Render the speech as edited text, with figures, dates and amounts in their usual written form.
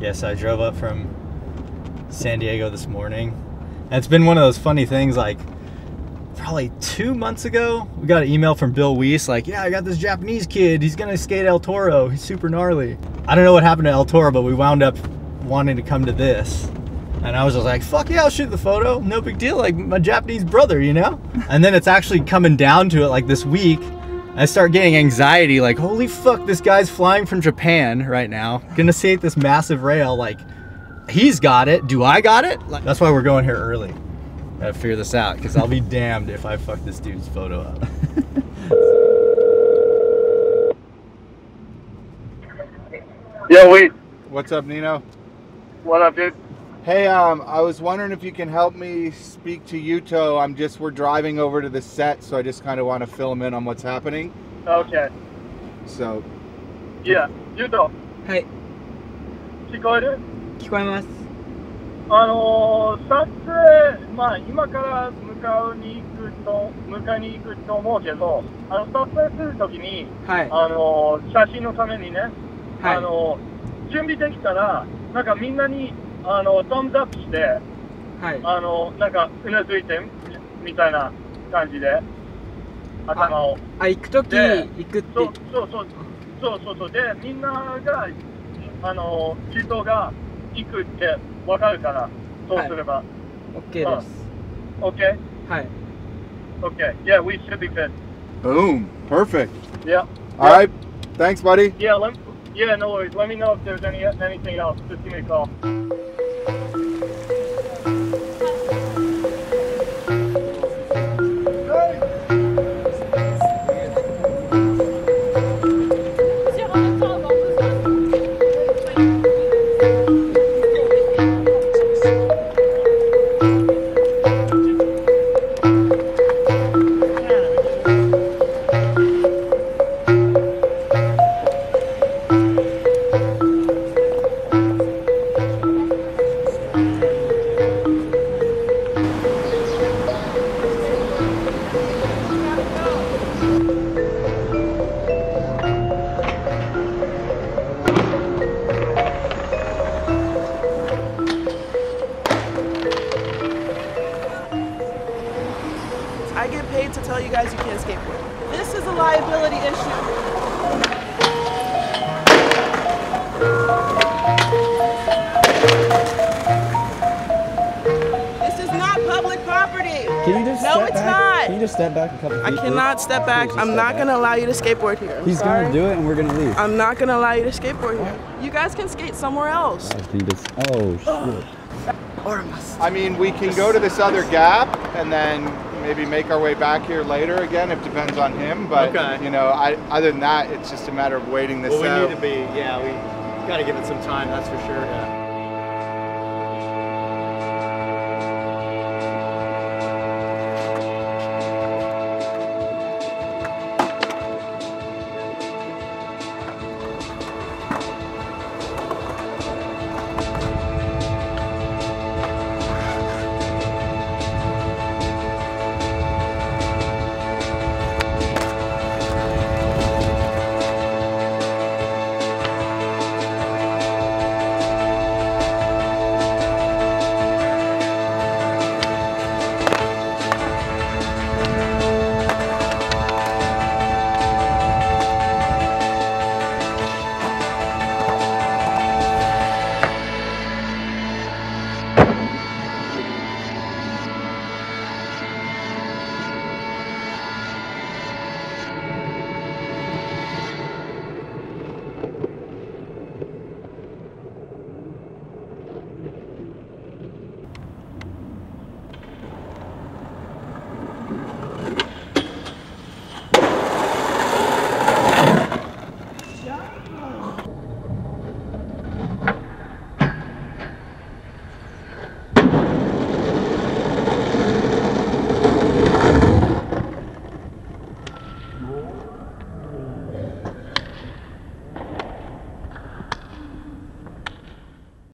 Yeah, so I drove up from San Diego this morning. And it's been one of those funny things, like, probably 2 months ago, we got an email from Bill Weiss, like, yeah, I got this Japanese kid, he's gonna skate El Toro, he's super gnarly. I don't know what happened to El Toro, but we wound up wanting to come to this. And I was just like, fuck yeah, I'll shoot the photo, no big deal, like my Japanese brother, you know? And then it's actually coming down to it, like this week, I start getting anxiety, like, holy fuck, this guy's flying from Japan right now, gonna skate this massive rail, like, he's got it, do I got it? Like, that's why we're going here early. Gotta figure this out, because I'll be damned if I fuck this dude's photo up. Yo, wait. What's up, Nino? What up, dude? Hey, I was wondering if you can help me speak to Yuto. We're driving over to the set, so I just kind of want to fill him in on what's happening. Okay. So. Yeah, Yuto. Hi. 聞こえる? 聞こえます。 あの、撮影、まあ、今から向かいに行くと思うけど、あの、撮影するときに、はい、あの、写真のためにね、はい、あの、準備できたら、なんかみんなに、あの、トムズアップして、はい、あの、なんかうなずいてみたいな感じで、頭を。あ、行くとき、行くって。そうそう。で、みんなが、あの、人が行くって わかるから、そうすれば。OK です。OK? はい。OK. Yeah, we should be good. Boom. Perfect. Yeah. All right. Thanks, buddy. Yeah. Yeah. No worries. Let me know if there's anything else. Just give me a call. I get paid to tell you guys you can't skateboard. This is a liability issue. This is not public property. Can you just no, it's not. Can you just step back a couple feet? I cannot step back. I'm not going to allow you to skateboard here. He's going to do it and we're going to leave. I'm not going to allow you to skateboard here. You guys can skate somewhere else. I think it's, oh, shit. I mean, we can go to this other gap and then maybe make our way back here later again. It depends on him, but okay. You know, other than that, it's just a matter of waiting this out. Well, we need to be, yeah, we got to give it some time, that's for sure. Yeah.